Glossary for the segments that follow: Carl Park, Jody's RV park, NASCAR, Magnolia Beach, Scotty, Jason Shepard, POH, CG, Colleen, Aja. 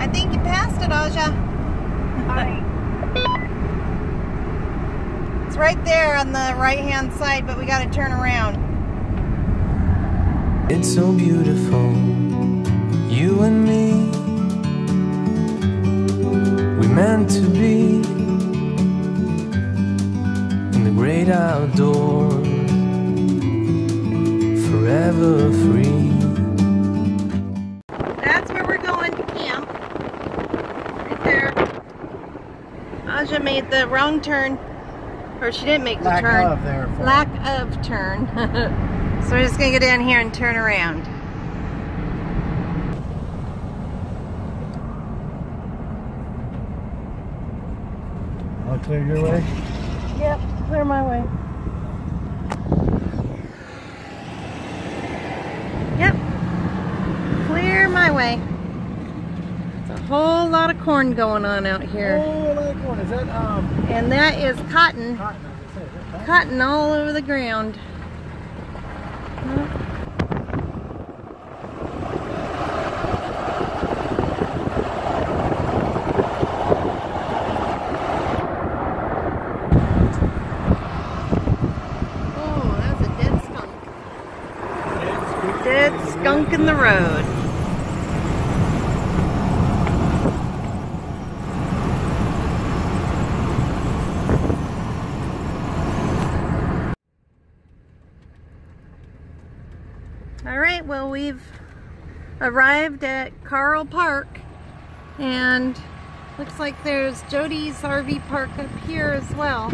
I think you passed it, Aja. Hi. It's right there on the right-hand side, but we got to turn around. It's so beautiful, you and me. We meant to be in the great outdoors, forever free. Aja made the wrong turn, or she didn't make the lack turn. Of there for lack me. Of turn. So we're just gonna go down here and turn around. I'll clear your way? Yep, clear my way. Yep, clear my way. There's a whole lot of corn going on out here. Oh. Is that, and that is cotton. Cotton, I was gonna say, is that cotton? Cotton all over the ground. Oh, that's a dead skunk. Dead skunk in the road. Alright, well, we've arrived at Carl Park, and looks like there's Jody's RV park up here as well.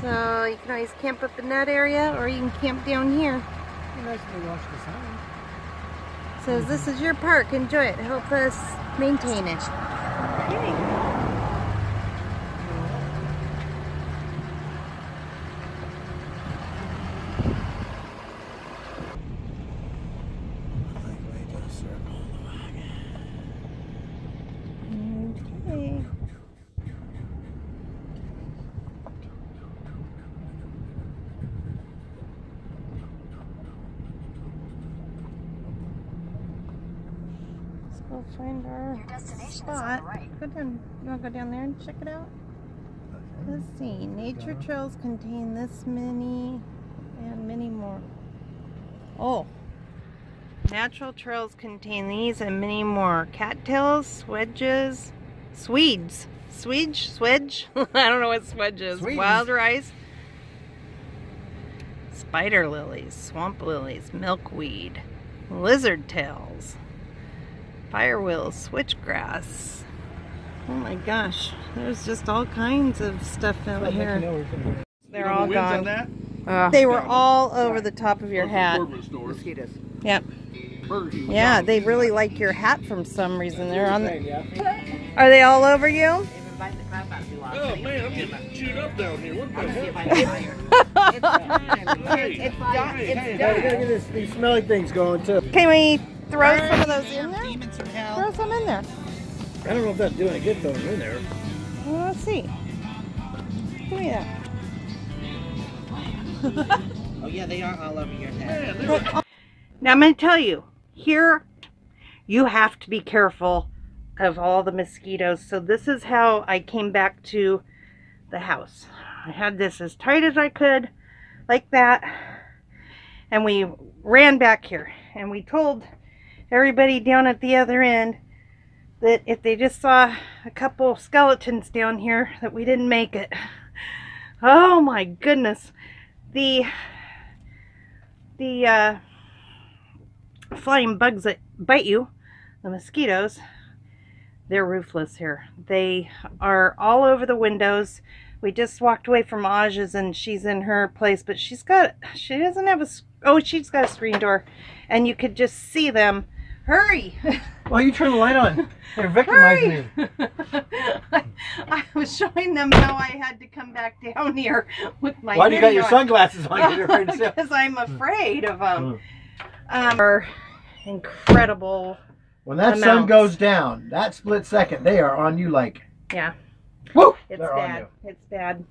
So you can always camp up in that area, or you can camp down here. So this is your park. Enjoy it. Help us maintain it. Okay. We'll find our spot. Go down. You want to go down there and check it out? Okay. Let's see. Nature trails contain this many and many more. Oh. Natural trails contain these and many more. Cattails, wedges, swedes. Swedge? Swedge? I don't know what swedge is. Swedes. Wild rice. Spider lilies, swamp lilies, milkweed, lizard tails. Firewheel, switchgrass. Oh my gosh, there's just all kinds of stuff out here. They're all gone. They were all over the top of your hat. Mosquitoes. Yep. Yeah, they really like your hat for some reason. They're on the... Are they all over you? Oh man, I'm getting chewed up down here. What the hell? It's done. These smelly things going too. Can we throw some of those in there? Throw some in there. I don't know if that's doing it good, though. In there. Well, let's see. Give me that. Oh yeah, they are all over your head. Yeah, now I'm going to tell you, here you have to be careful of all the mosquitoes. So this is how I came back to the house. I had this as tight as I could, like that, and we ran back here, and we told everybody down at the other end that if they just saw a couple skeletons down here, that we didn't make it. Oh my goodness, the flying bugs that bite you, the mosquitoes, they're ruthless here. They are all over the windows. We just walked away from Aja's, and she's in her place, but she doesn't have a, oh, she's got a screen door, and you could just see them. Hurry! Why are you turning the light on? They're victimizing you. I was showing them how I had to come back down here with my. Why do you got your sunglasses on? Because I'm afraid of them. Are incredible. When that sun goes down, that split second, they are on you like. Yeah. Woo! It's bad. It's bad.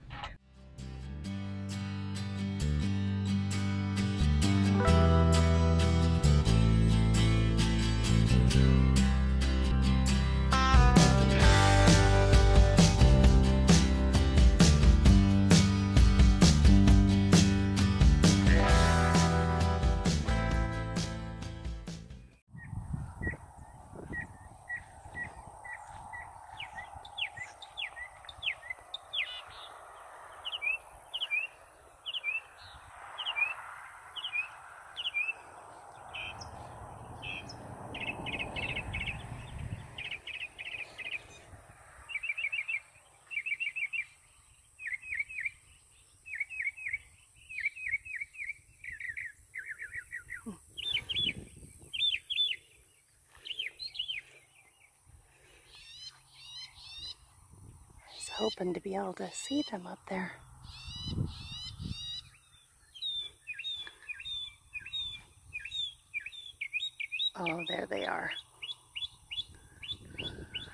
Hoping to be able to see them up there. Oh, there they are.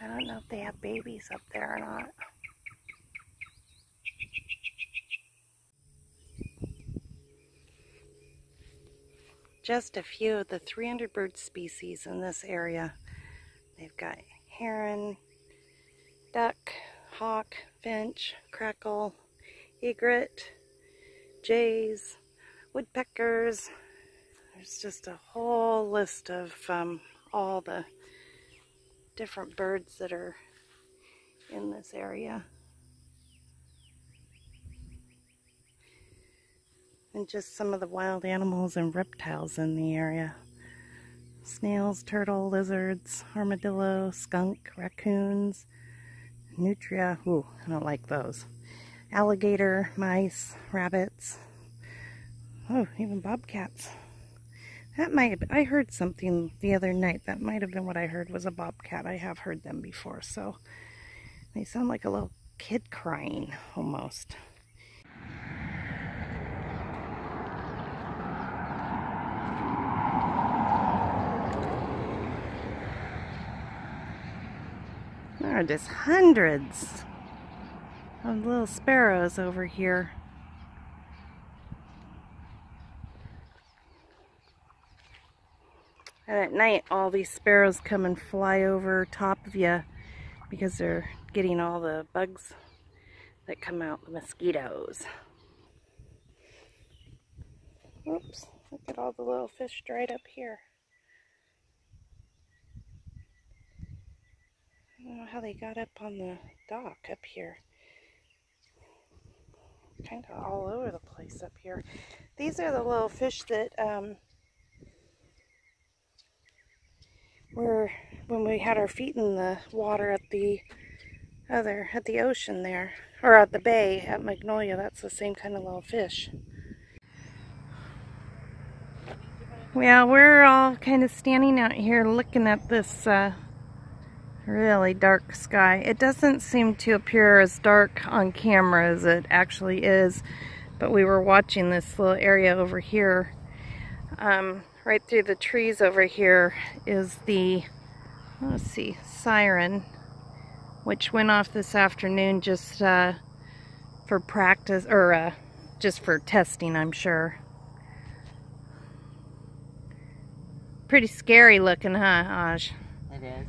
I don't know if they have babies up there or not. Just a few of the 300 bird species in this area. They've got heron, duck, hawk, finch, crackle, egret, jays, woodpeckers. There's just a whole list of all the different birds that are in this area. And just some of the wild animals and reptiles in the area. Snails, turtle, lizards, armadillo, skunk, raccoons, nutria, ooh, I don't like those. Alligator, mice, rabbits, oh, even bobcats. That might have been, I heard something the other night, that might have been what I heard was a bobcat. I have heard them before, so they sound like a little kid crying, almost. There are just hundreds of little sparrows over here. And at night, all these sparrows come and fly over top of you because they're getting all the bugs that come out, the mosquitoes. Oops, look at all the little fish dried up here. I don't know how they got up on the dock up here. Kind of all over the place up here. These are the little fish that were when we had our feet in the water at the other, at the ocean there, or at the bay at Magnolia. That's the same kind of little fish. Well, we're all kind of standing out here looking at this really dark sky. It doesn't seem to appear as dark on camera as it actually is, but we were watching this little area over here. Right through the trees over here is the, let's see, siren, which went off this afternoon just for practice, or just for testing, I'm sure. Pretty scary looking, huh, Aja? It is.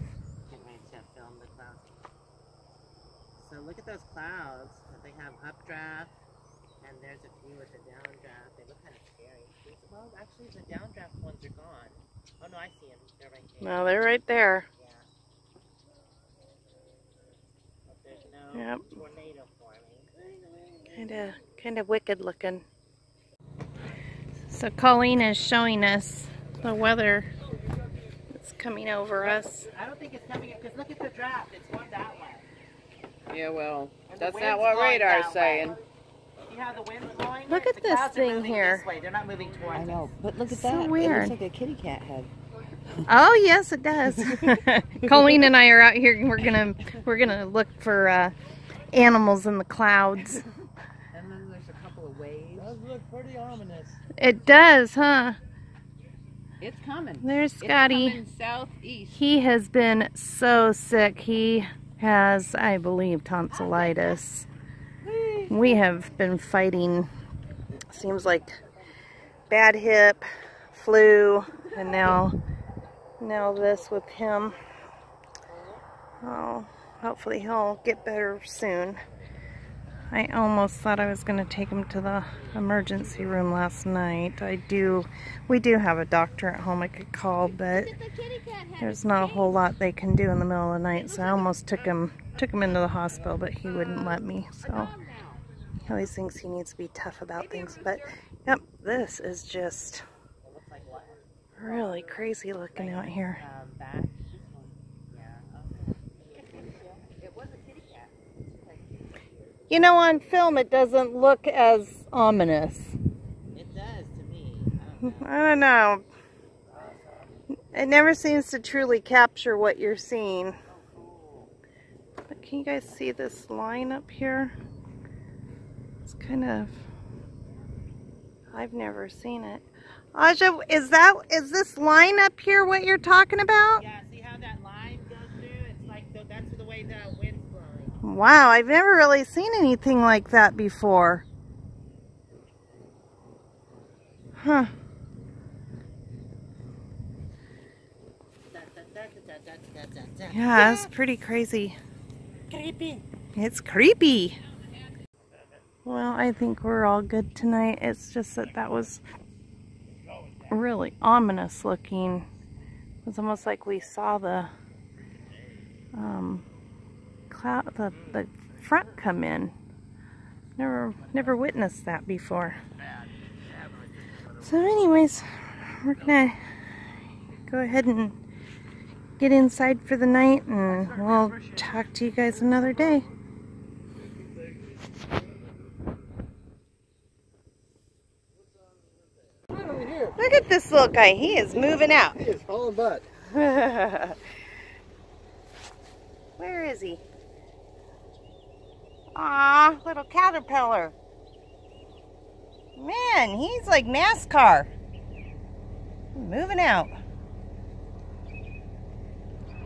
Look at those clouds. They have updraft, and there's a few with the downdraft. They look kind of scary. Well, actually, the downdraft ones are gone. Oh, no, I see them. They're right there. No, they're right there. Yeah. But there's no tornado forming. Kind of wicked looking. So Colleen is showing us the weather that's coming over us. I don't think it's coming in, because look at the draft. It's going that way. Yeah, well, that's not what radar's saying. See how the wind's blowing? Look at this thing here. They're not moving towards us. I know, but look at that. It looks like a kitty cat head. Oh yes, it does. Colleen and I are out here, and we're gonna look for animals in the clouds. And then there's a couple of waves. It does look pretty ominous. It does, huh? It's coming. There's Scotty. It's coming southeast. He has been so sick. He has, I believe, tonsillitis. We have been fighting. Seems like bad hip, flu, and now this with him. Oh, hopefully he'll get better soon. I almost thought I was going to take him to the emergency room last night. We do have a doctor at home I could call, but there's not a whole lot they can do in the middle of the night. So I almost took him into the hospital, but he wouldn't let me. So he always thinks he needs to be tough about things. But yep, this is just really crazy looking out here. You know, on film it doesn't look as ominous. It does to me. I don't know. It never seems to truly capture what you're seeing. But can you guys see this line up here? It's kind of... I've never seen it. Aja, is this line up here what you're talking about? Yeah, see how that line goes through? It's like that's the way the wind's blowing. Wow, I've never really seen anything like that before. Huh. Yeah, that's pretty crazy. Creepy. It's creepy. Well, I think we're all good tonight. It's just that was really ominous looking. It's almost like we saw the cloud, the front come in. Never witnessed that before. So anyways, we're gonna go ahead and get inside for the night, and we'll talk to you guys another day. Look at this little guy. He is moving out. He is hauling butt. Where is he? Aw, little caterpillar. Man, he's like NASCAR. Moving out.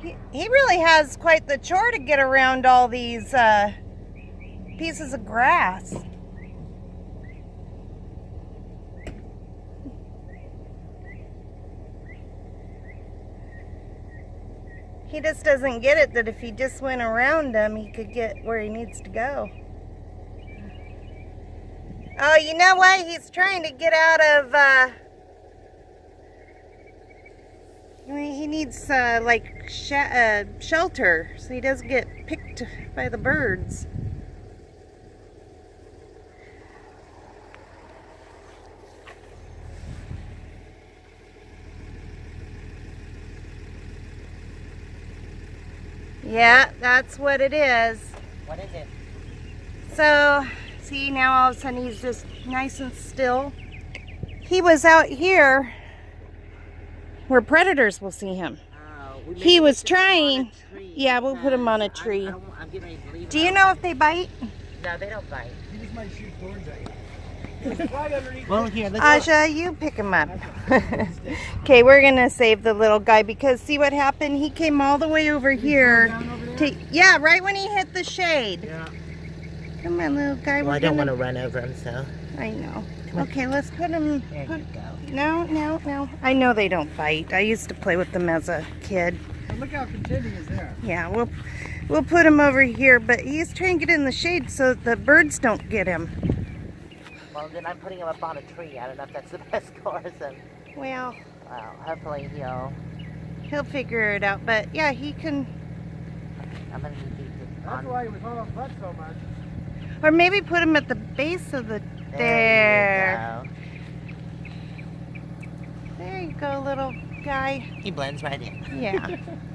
He really has quite the chore to get around all these pieces of grass. He just doesn't get it that if he just went around them, he could get where he needs to go. Oh, you know what? He's trying to get out of, he needs, like, shelter, so he doesn't get picked by the birds. Yeah, that's what it is. What is it? So, see, now all of a sudden he's just nice and still. He was out here where predators will see him. He was trying. Yeah, we'll put him on a tree. Do you know if they bite? No, they don't bite. You just might shoot thorns at you. Aja, you pick him up. Okay, we're gonna save the little guy because see what happened? He came all the way over here. Yeah, right when he hit the shade. Yeah. Come on, little guy. Well, I don't want to run over him, so. I know. Okay, let's put him. There you go. No. I know they don't bite. I used to play with them as a kid. Well, look how contending is there. Yeah, we'll put him over here, but he's trying to get in the shade so the birds don't get him. Well, then I'm putting him up on a tree. I don't know if that's the best course. Well, hopefully he'll figure it out. But yeah, he can. I'm gonna need to. That's why he was hauling butt so much. Or maybe put him at the base of the. There you go, little guy. He blends right in. Yeah.